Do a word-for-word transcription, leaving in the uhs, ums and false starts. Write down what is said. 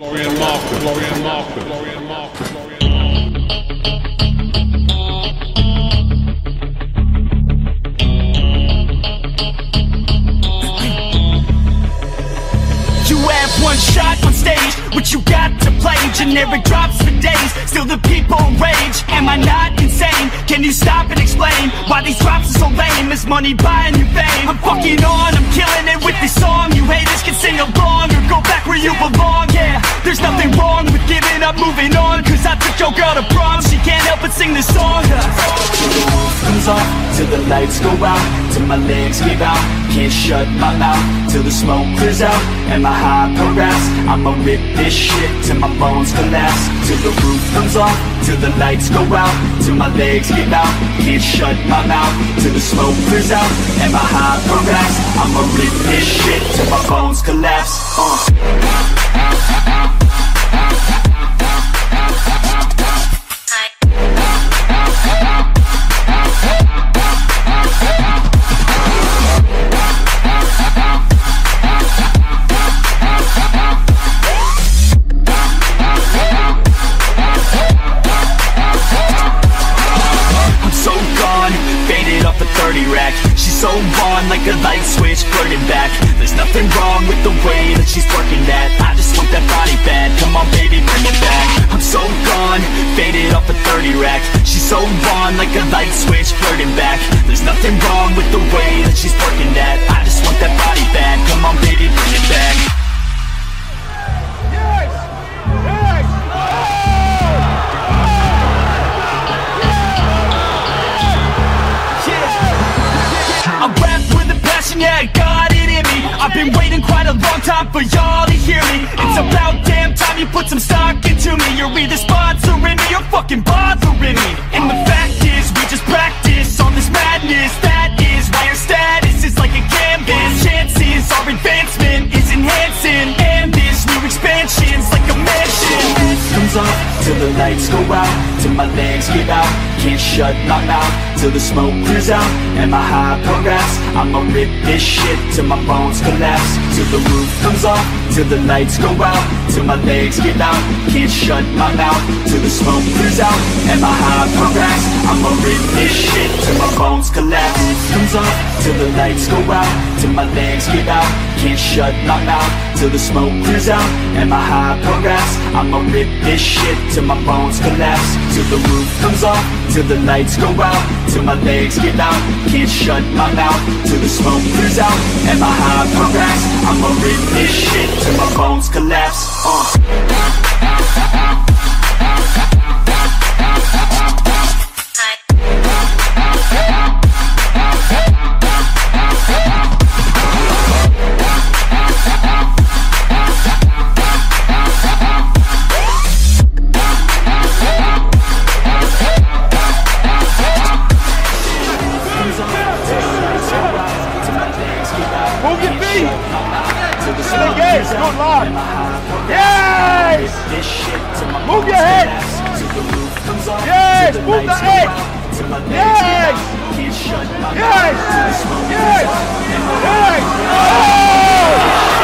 Florian Marku, Florian Marku, Florian Marku, Florian Marku. You have one shot on stage, what you got to play? Generic drops for days, still the people rage. Am I not insane? Can you stop and explain why these drops are so lame? Is money buying you fame? I'm fucking on, I'm killing it with this song. You haters can sing along or go back where you belong. Yeah, there's nothing wrong with giving up, moving on. Cause I took your girl to prom, she can't help but sing this song. Comes off till the lights go out, till my legs give out. Can't shut my mouth till the smoke clears out and my high progress. I'ma rip this shit till my bones collapse, till the roof comes off, till the lights go out, till my legs give out. Can't shut my mouth till the smoke clears out and my high progress. I'ma rip this shit till my bones collapse. Uh. Rack. She's so on like a light switch flirting back. There's nothing wrong with the way that she's working that. I just want that body bad. Come on baby, bring it back. I'm so gone, faded off a thirty rack. She's so on like a light switch flirting back. There's nothing wrong with the way that she's working that. I just want that body bad. Come on baby, bring it back. Yes! Yes! Oh! Yeah, I got it in me. I've been waiting quite a long time for y'all to hear me. It's about damn time you put some stock into me. You're either sponsoring me or fucking bothering me. And the fact is, we just practice on this madness. That is why your status is like a canvas. Chances are advancement is enhancing, and this new expansion's like a mansion. Comes off till the lights go out, till my legs give out. Can't shut my mouth till the smoke clears out and my high progress. I'ma rip this shit till my bones collapse, till the roof comes off, till the lights go out, till my legs give out. Can't shut my mouth till the smoke clears out and my high progress. I'ma rip this shit till my bones collapse. Comes off till the lights go out, till my legs give out. Can't shut my mouth till the smoke clears out and my high progress. I'ma rip this shit till my bones collapse, till the roof comes off, till the lights go out, till my legs give out. Can't shut my mouth till the smoke clears out and my high progress. I'ma rip this shit till my bones collapse. uh. Move your feet! Yes! Good luck! Yes! Move your head! Yes! Move the head! Yes! Yes! Yes! Yes! Yes!